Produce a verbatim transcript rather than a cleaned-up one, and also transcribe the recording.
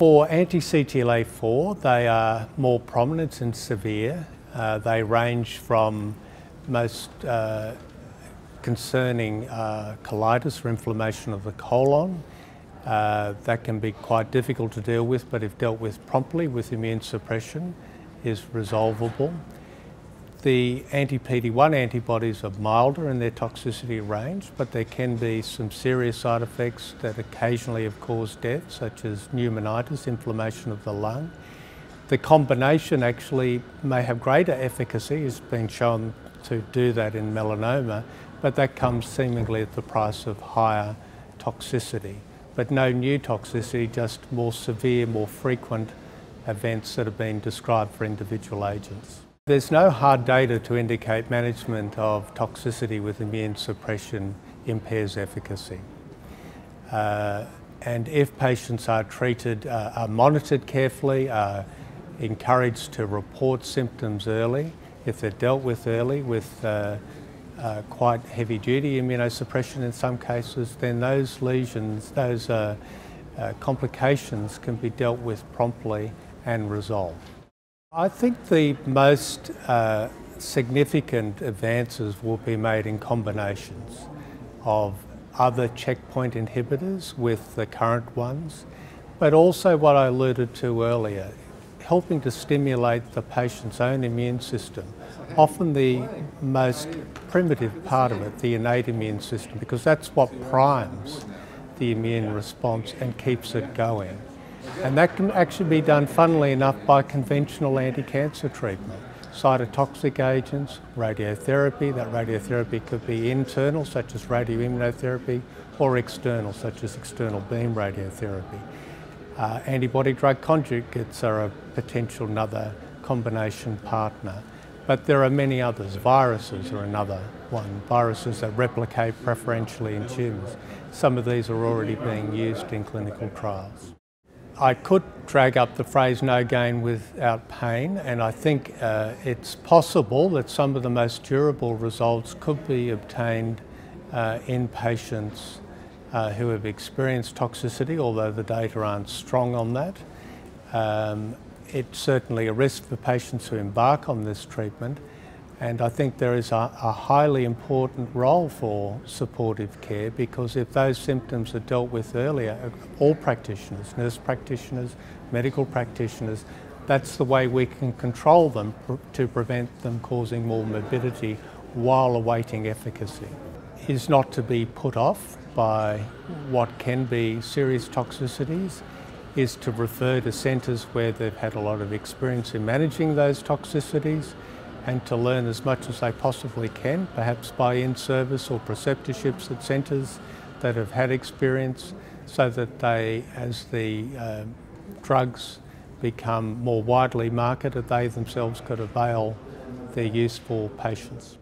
For anti C T L A four, they are more prominent and severe. Uh, they range from most uh, concerning uh, colitis or inflammation of the colon. Uh, that can be quite difficult to deal with, but if dealt with promptly with immune suppression, is resolvable. The anti P D one antibodies are milder in their toxicity range, but there can be some serious side effects that occasionally have caused death, such as pneumonitis, inflammation of the lung. The combination actually may have greater efficacy, it's been shown to do that in melanoma, but that comes seemingly at the price of higher toxicity. But no new toxicity, just more severe, more frequent events that have been described for individual agents. There's no hard data to indicate management of toxicity with immune suppression impairs efficacy. Uh, and if patients are treated, uh, are monitored carefully, are encouraged to report symptoms early, if they're dealt with early with uh, uh, quite heavy duty immunosuppression in some cases, then those lesions, those uh, uh, complications can be dealt with promptly and resolved. I think the most uh, significant advances will be made in combinations of other checkpoint inhibitors with the current ones, but also what I alluded to earlier, helping to stimulate the patient's own immune system, often the most primitive part of it, the innate immune system, because that's what primes the immune response and keeps it going. And that can actually be done, funnily enough, by conventional anti-cancer treatment. Cytotoxic agents, radiotherapy, that radiotherapy could be internal, such as radioimmunotherapy, or external, such as external beam radiotherapy. Uh, antibody-drug conjugates are a potential another combination partner. But there are many others. Viruses are another one. Viruses that replicate preferentially in tumours. Some of these are already being used in clinical trials. I could drag up the phrase no gain without pain, and I think uh, it's possible that some of the most durable results could be obtained uh, in patients uh, who have experienced toxicity, although the data aren't strong on that. Um, it's certainly a risk for patients who embark on this treatment, and I think there is a, a highly important role for supportive care, because if those symptoms are dealt with earlier, all practitioners, nurse practitioners, medical practitioners, that's the way we can control them to prevent them causing more morbidity while awaiting efficacy. Is not to be put off by what can be serious toxicities, is to refer to centres where they've had a lot of experience in managing those toxicities, and to learn as much as they possibly can, perhaps by in-service or preceptorships at centres that have had experience, so that they, as the uh, drugs become more widely marketed, they themselves could avail their use for patients.